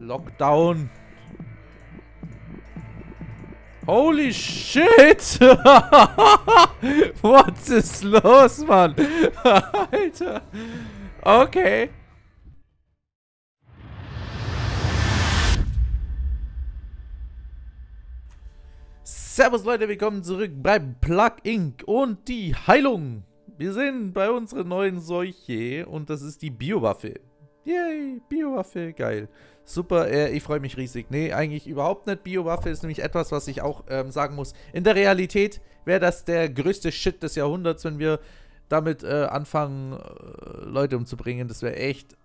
Lockdown. Holy shit! Was ist los, Mann? Alter. Okay. Servus Leute, willkommen zurück bei Plague Inc. und die Heilung. Wir sind bei unserer neuen Seuche und das ist die Biowaffe. Yay, Biowaffe, geil. Super, ich freue mich riesig. Nee, eigentlich überhaupt nicht. Biowaffe ist nämlich etwas, was ich auch sagen muss. In der Realität wäre das der größte Shit des Jahrhunderts, wenn wir damit anfangen, Leute umzubringen. Das wäre echt,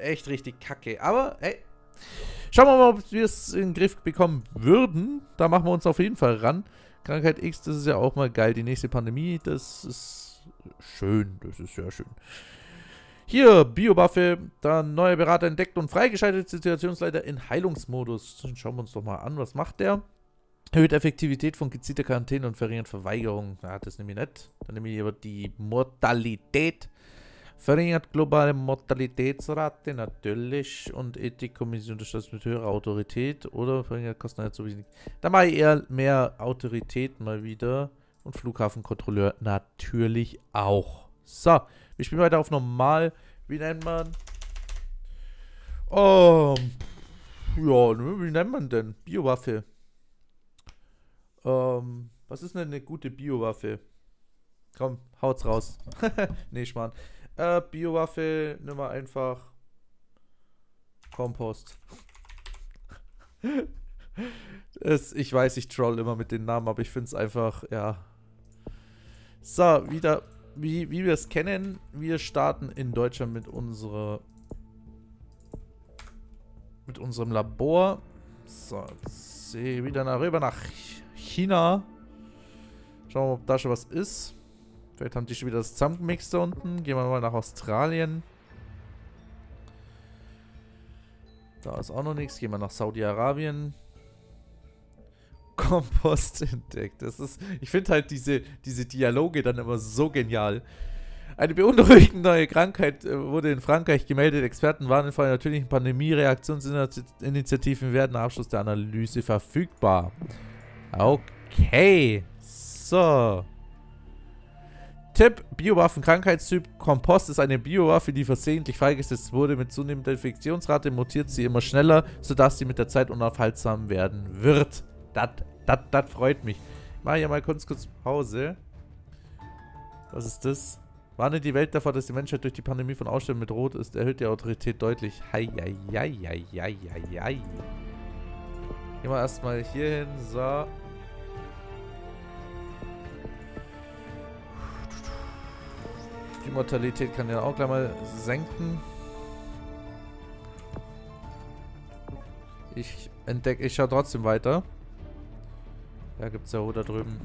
echt richtig kacke. Aber, hey, schauen wir mal, ob wir es in den Griff bekommen würden. Da machen wir uns auf jeden Fall ran. Krankheit X, das ist ja auch mal geil. Die nächste Pandemie, das ist schön. Das ist sehr schön. Hier, Biowaffe, dann neuer Berater entdeckt und freigeschaltet, Situationsleiter in Heilungsmodus. Schauen wir uns doch mal an, was macht der? Erhöht Effektivität von gezielter Quarantäne und verringert Verweigerung. Ja, das nehme ich nicht. Dann nehme ich aber die Mortalität. Verringert globale Mortalitätsrate, natürlich. Und Ethikkommission unterstützt mit höherer Autorität. Oder verringert Kosten sowieso nicht. Da mache ich eher mehr Autorität mal wieder. Und Flughafenkontrolleur natürlich auch. So, wir spielen weiter auf normal. Wie nennt man? Ja, wie nennt man denn? Biowaffe. Was ist denn eine gute Biowaffe? Komm, haut's raus. Nee, Schmarrn. Biowaffe, nimm mal einfach Kompost. Ich weiß, ich troll immer mit den Namen, aber ich find's einfach, ja. So, wieder... Wie wir es kennen, wir starten in Deutschland mit unserem Labor. So, jetzt sehe ich wieder rüber nach China. Schauen wir mal, ob da schon was ist. Vielleicht haben die schon wieder das zusammengemixt da unten. Gehen wir mal nach Australien. Da ist auch noch nichts. Gehen wir nach Saudi-Arabien. Kompost entdeckt. Das ist, ich finde halt diese Dialoge dann immer so genial. Eine beunruhigende neue Krankheit wurde in Frankreich gemeldet. Experten warnen vor einer natürlichen Pandemie. Reaktionsinitiativen werden nach Abschluss der Analyse verfügbar. Okay. So. Tipp: Biowaffen Krankheitstyp. Kompost ist eine Biowaffe, die versehentlich freigesetzt wurde. Mit zunehmender Infektionsrate mutiert sie immer schneller, sodass sie mit der Zeit unaufhaltsam werden wird. Das freut mich. Ich mache hier mal kurz Pause. Was ist das? Warne die Welt davor, dass die Menschheit durch die Pandemie von Ausstellungen bedroht ist. Erhöht die Autorität deutlich. Heieieiei. Gehen wir erstmal hier hin. So. Die Mortalität kann ja auch gleich mal senken. Ich schaue trotzdem weiter. Da gibt es ja da drüben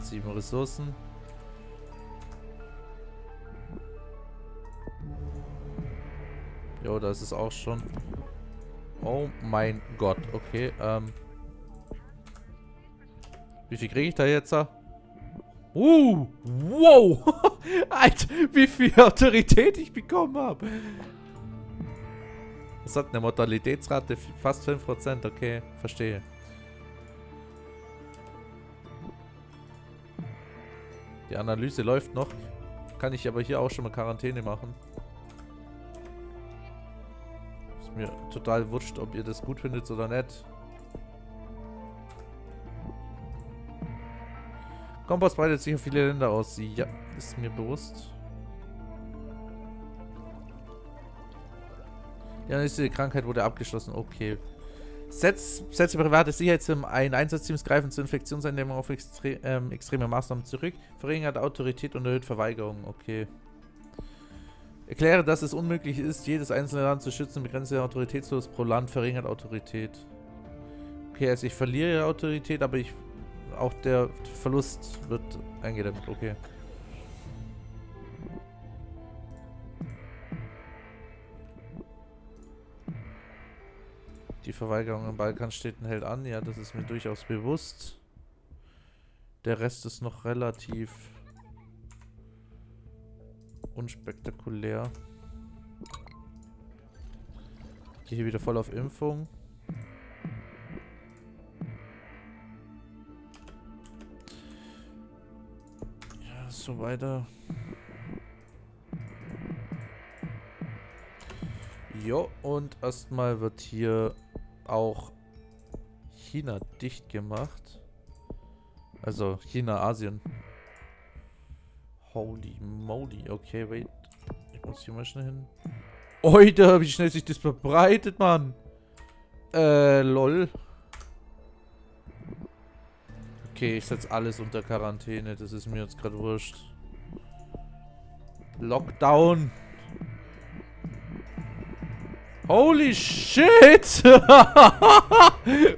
7 Ressourcen. Jo, da ist es auch schon. Oh mein Gott, okay. Wie viel kriege ich da jetzt? Wow! Alter, wie viel Autorität ich bekommen habe. Das hat eine Mortalitätsrate fast 5%, okay, verstehe. Die Analyse läuft noch, kann ich aber hier auch schon mal Quarantäne machen. Ist mir total wurscht, ob ihr das gut findet oder nicht. Kompost breitet sich auf viele Länder aus, ja, ist mir bewusst. Die nächste Krankheit wurde abgeschlossen. Okay. Setze private Sicherheitsteams ein. Einsatzteams greifen zur Infektionseindämmung auf extreme Maßnahmen zurück. Verringert Autorität und erhöht Verweigerung. Okay. Erkläre, dass es unmöglich ist, jedes einzelne Land zu schützen. Begrenze Autoritätslos pro Land. Verringert Autorität. Okay, also ich verliere Autorität, aber auch der Verlust wird eingedämmt. Okay. Die Verweigerung in Balkanstädten hält an. Ja, das ist mir durchaus bewusst. Der Rest ist noch relativ unspektakulär. gehe hier wieder voll auf Impfung. Ja, so weiter. Jo, und erstmal wird hier auch China dicht gemacht. Also China, Asien. Holy moly. Okay, wait. Ich muss hier mal schnell hin. Oida, wie schnell sich das verbreitet, Mann. Lol. Okay, ich setze alles unter Quarantäne. Das ist mir jetzt gerade wurscht. Lockdown. Holy shit!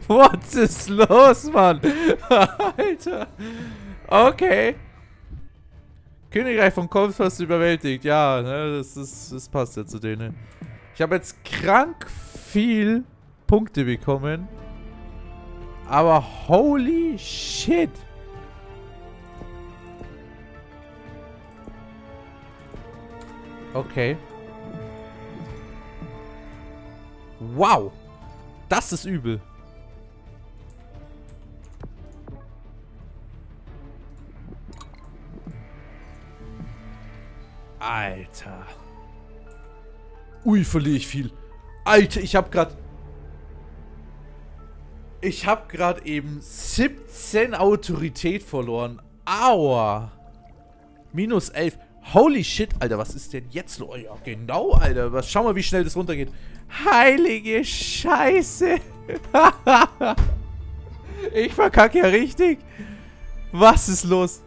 Was ist los, Mann? Alter. Okay. Königreich von Kolfast überwältigt. Ja, ne, das passt ja zu denen. Ich habe jetzt krank viel Punkte bekommen. Aber holy shit. Okay. Wow. Das ist übel. Alter. Ui, verliere ich viel. Alter, ich hab grad eben 17 Autorität verloren. Aua. Minus 11. Holy shit, Alter, was ist denn jetzt los? Ja, genau, Alter. Was, schau mal, wie schnell das runtergeht. Heilige Scheiße. Ich verkacke ja richtig. Was ist los?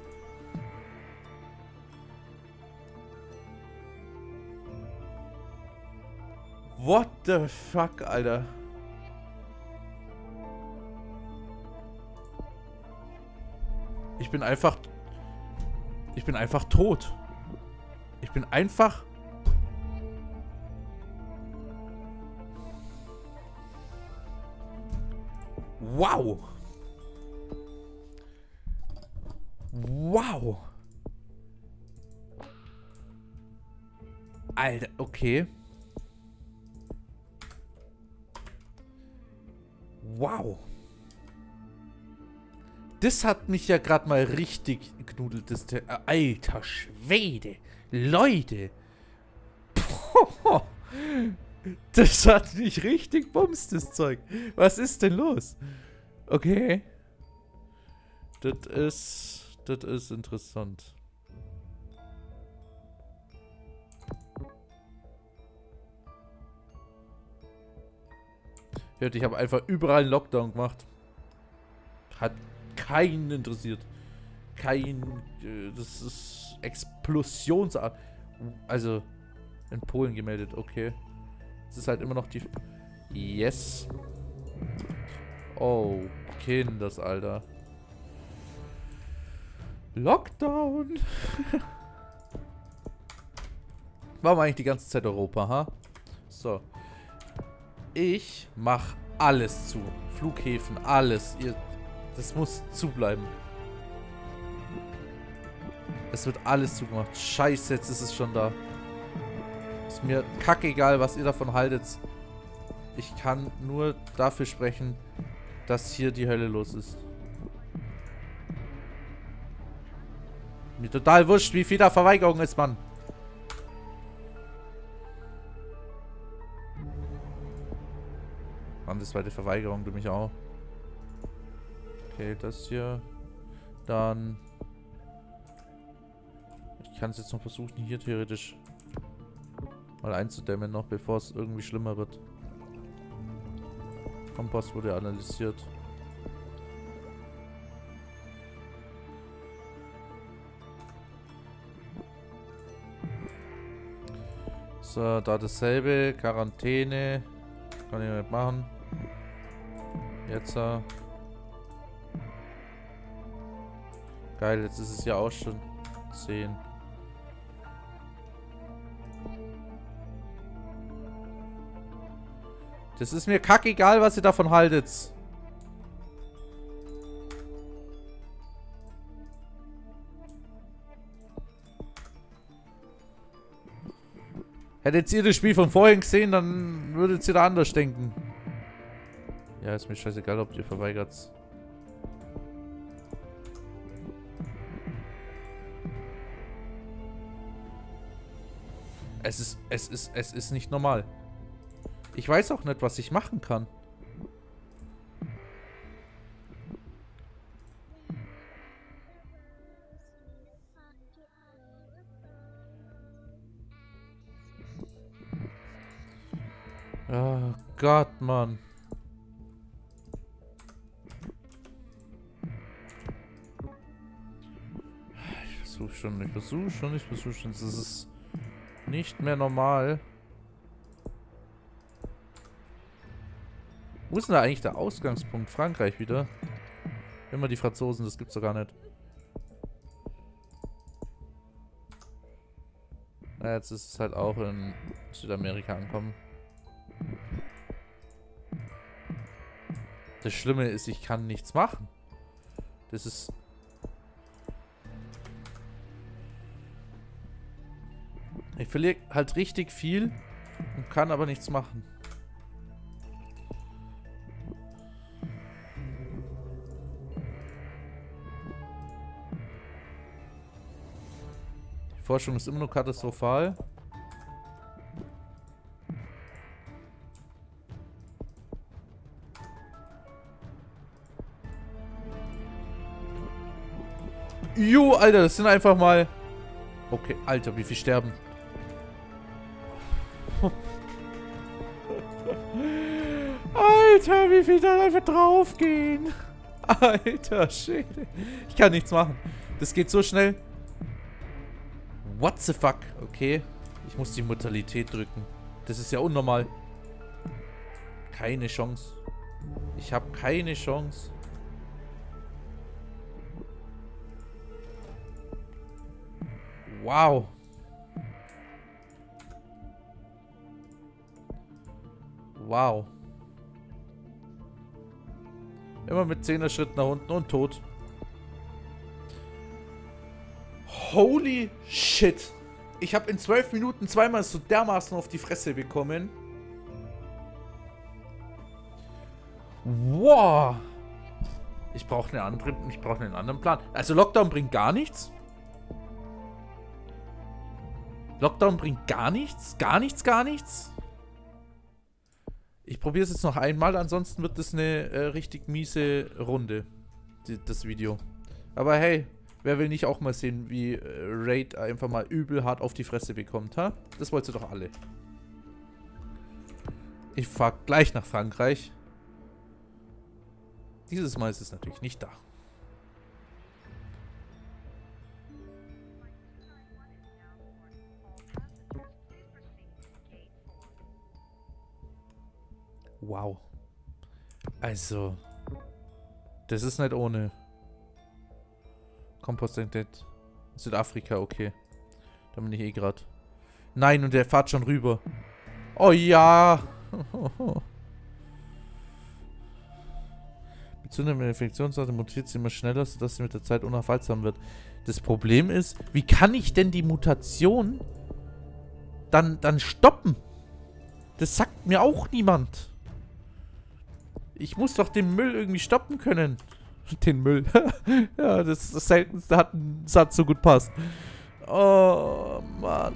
What the fuck, Alter. Ich bin einfach tot. Ich bin einfach... Wow. Wow. Alter, okay. Wow. Das hat mich ja gerade mal richtig geknudelt. Das alter Schwede. Leute. Puh. Das hat mich richtig bumst, das Zeug. Was ist denn los? Okay. Das ist interessant. Hört, ich habe einfach überall einen Lockdown gemacht. Hat keinen interessiert. Kein... Das ist Explosionsart. Also, in Polen gemeldet, okay. Es ist halt immer noch die... Yes. Oh, Kinders, Alter. Lockdown. Warum eigentlich die ganze Zeit Europa, ha? So. Ich mach alles zu. Flughäfen, alles. Das muss zu bleiben. Es wird alles zugemacht. Scheiße, jetzt ist es schon da. Ist mir kackegal, was ihr davon haltet. Ich kann nur dafür sprechen, dass hier die Hölle los ist. Mir total wurscht, wie viel da Verweigerung ist, Mann. Mann, das war die Verweigerung, du mich auch. Okay, das hier. Dann. Ich kann es jetzt noch versuchen, hier theoretisch mal einzudämmen, noch bevor es irgendwie schlimmer wird. Kompass wurde analysiert. So, da dasselbe. Quarantäne. Kann ich nicht machen. Jetzt. Geil, jetzt ist es ja auch schon 10. Das ist mir kackegal, was ihr davon haltet. Hättet ihr das Spiel von vorhin gesehen, dann würdet ihr da anders denken. Ja, ist mir scheißegal, ob ihr verweigert. Es ist nicht normal. Ich weiß auch nicht, was ich machen kann. Oh Gott, Mann. Ich versuche schon. Das ist nicht mehr normal. Wo ist denn da eigentlich der Ausgangspunkt? Frankreich wieder. Immer die Franzosen, das gibt's doch gar nicht. Na, jetzt ist es halt auch in Südamerika angekommen. Das Schlimme ist, ich kann nichts machen. Das ist... Ich verliere halt richtig viel und kann aber nichts machen. Die Forschung ist immer noch katastrophal. Jo, Alter, das sind einfach mal... Okay, Alter, wie viel sterben? Alter, wie viel da einfach draufgehen? Alter, shit. Ich kann nichts machen. Das geht so schnell. What the fuck? Okay. Ich muss die Mortalität drücken. Das ist ja unnormal. Keine Chance. Ich habe keine Chance. Wow. Wow. Immer mit 10er Schritt nach unten und tot. Holy shit. Ich habe in 12 Minuten zweimal so dermaßen auf die Fresse bekommen. Wow. Ich brauche einen anderen Plan. Also Lockdown bringt gar nichts. Lockdown bringt gar nichts? Gar nichts, gar nichts? Ich probiere es jetzt noch einmal, ansonsten wird das eine richtig miese Runde, das Video. Aber hey, wer will nicht auch mal sehen, wie Raid einfach mal übel hart auf die Fresse bekommt, ha? Das wollt ihr doch alle. Ich fahr gleich nach Frankreich. Dieses Mal ist es natürlich nicht da. Wow. Also. Das ist nicht ohne. Kompost entdeckt. Südafrika, okay. Da bin ich eh gerade. Nein, und der fährt schon rüber. Oh ja. Mit zunehmender Infektionsrate mutiert sie immer schneller, sodass sie mit der Zeit unaufhaltsam wird. Das Problem ist, wie kann ich denn die Mutation dann stoppen? Das sagt mir auch niemand. Ich muss doch den Müll irgendwie stoppen können. Den Müll. Ja, das ist das Seltenste, hat einen Satz so gut passt. Oh, Mann.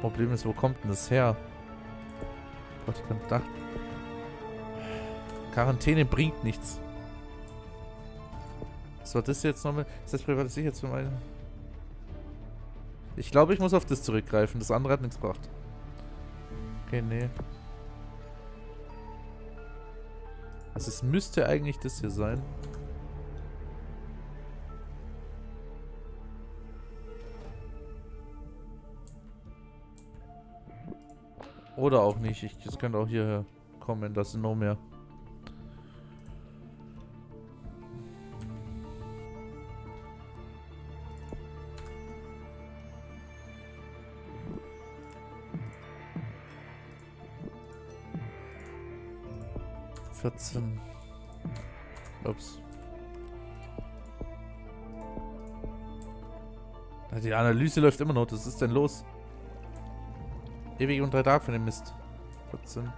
Problem ist, wo kommt denn das her? Gott, ich kann dachten. Quarantäne bringt nichts. Was war das jetzt nochmal? Ist das private Sicherheitsvermeidung? Ich glaube, ich muss auf das zurückgreifen. Das andere hat nichts gebracht. Okay, nee. Also es müsste eigentlich das hier sein. Oder auch nicht. Das könnte auch hierher kommen. Das sind noch mehr. Ups. Die Analyse läuft immer noch. Was ist denn los? Ewig und 3 Tage von dem Mist. 14.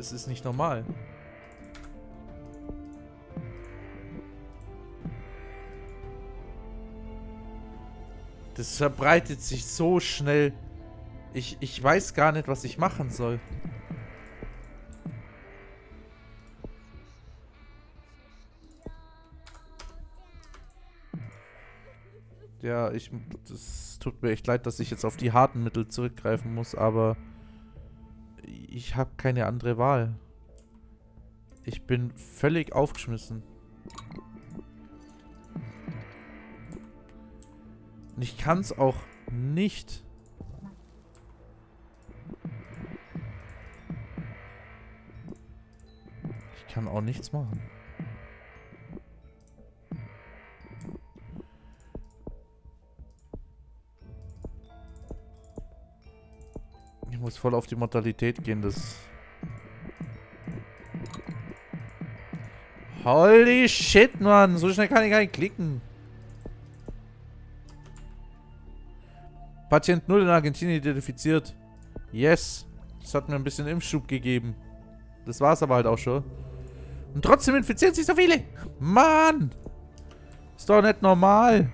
Es ist nicht normal. Das verbreitet sich so schnell. Ich weiß gar nicht, was ich machen soll. Ja, das tut mir echt leid, dass ich jetzt auf die harten Mittel zurückgreifen muss, aber ich habe keine andere Wahl. Ich bin völlig aufgeschmissen. Und ich kann es auch nicht. Ich kann auch nichts machen. Ich muss voll auf die Mortalität gehen, das... Holy shit, Mann! So schnell kann ich gar nicht klicken. Patient 0 in Argentinien identifiziert. Yes! Das hat mir ein bisschen Impfschub gegeben. Das war's aber halt auch schon. Und trotzdem infizieren sich so viele! Mann! Ist doch nicht normal!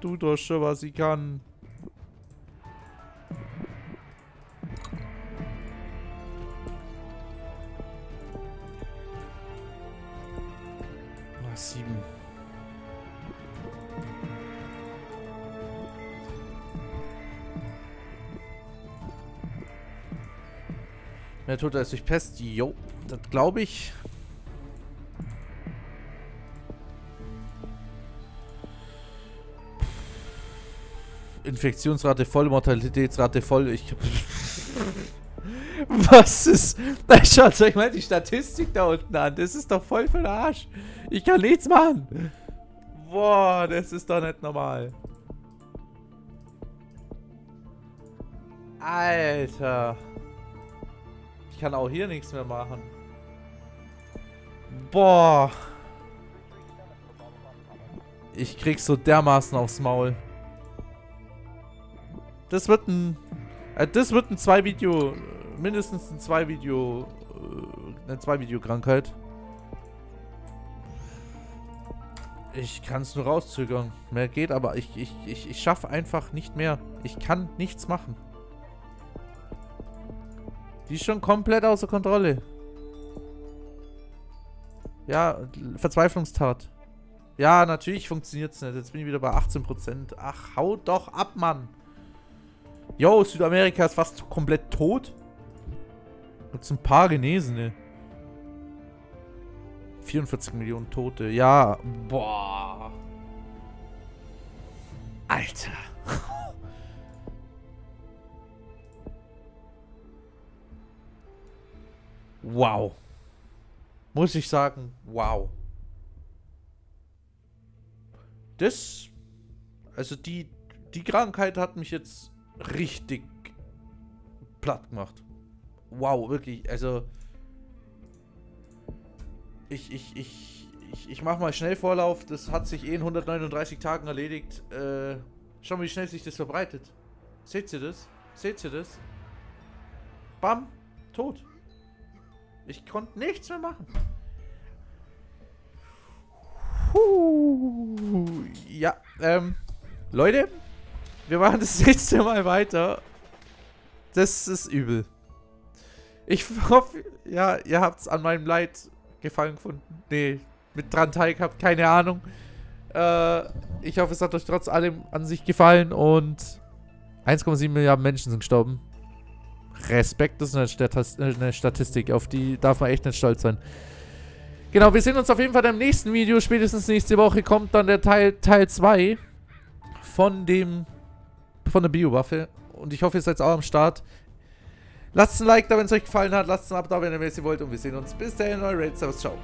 Du doch schon, was ich kann. Ach, 7. Mehr Tote als durch Pest. Jo, das glaube ich. Infektionsrate voll, Mortalitätsrate voll. Was ist? Na, schaut euch mal die Statistik da unten an. Das ist doch voll für den Arsch. Ich kann nichts machen. Boah, das ist doch nicht normal. Alter. Ich kann auch hier nichts mehr machen. Boah. Ich krieg so dermaßen aufs Maul. Das wird ein... das wird ein 2-Video... mindestens ein 2-Video... eine 2-Video-Krankheit. Ich kann es nur rauszögern. Mehr geht, aber ich schaffe einfach nicht mehr. Ich kann nichts machen. Die ist schon komplett außer Kontrolle. Ja, Verzweiflungstat. Ja, natürlich funktioniert es nicht. Jetzt bin ich wieder bei 18%. Ach, hau doch ab, Mann. Jo, Südamerika ist fast komplett tot. Gibt's ein paar Genesene. 44 Millionen Tote. Ja, boah. Alter. Wow. Muss ich sagen, wow. Das, also die Krankheit hat mich jetzt richtig platt gemacht. Wow, wirklich, also ich mach mal schnell Vorlauf, das hat sich eh in 139 Tagen erledigt. Schau mal, wie schnell sich das verbreitet. Seht ihr das? Seht ihr das? Bam, tot. Ich konnte nichts mehr machen. Ja, Leute, wir machen das nächste Mal weiter. Das ist übel. Ich hoffe, ja, ihr habt es an meinem Leid gefallen gefunden. Nee, mit dran teilgehabt, keine Ahnung. Ich hoffe, es hat euch trotz allem an sich gefallen und 1,7 Milliarden Menschen sind gestorben. Respekt, das ist eine Statistik, auf die darf man echt nicht stolz sein. Genau, wir sehen uns auf jeden Fall im nächsten Video. Spätestens nächste Woche kommt dann der Teil 2 von der Biowaffe. Und ich hoffe, ihr seid auch am Start. Lasst ein Like da, wenn es euch gefallen hat. Lasst ein Abo da, wenn ihr mehr sehen wollt. Und wir sehen uns bis dahin. Raid, Servus, ciao.